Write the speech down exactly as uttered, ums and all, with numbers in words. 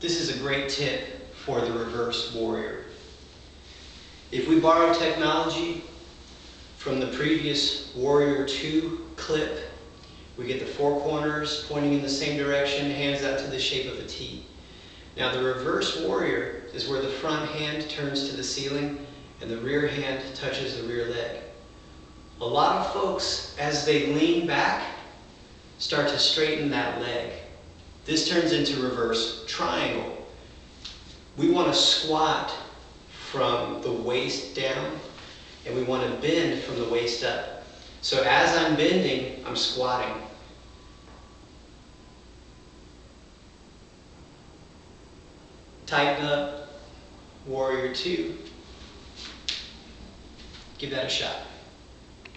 This is a great tip for the reverse warrior. If we borrow technology from the previous Warrior two clip, we get the four corners pointing in the same direction, hands out to the shape of a T. Now the reverse warrior is where the front hand turns to the ceiling and the rear hand touches the rear leg. A lot of folks, as they lean back, start to straighten that leg. This turns into reverse triangle. We want to squat from the waist down, and we want to bend from the waist up. So as I'm bending, I'm squatting. Tighten up, Warrior two. Give that a shot.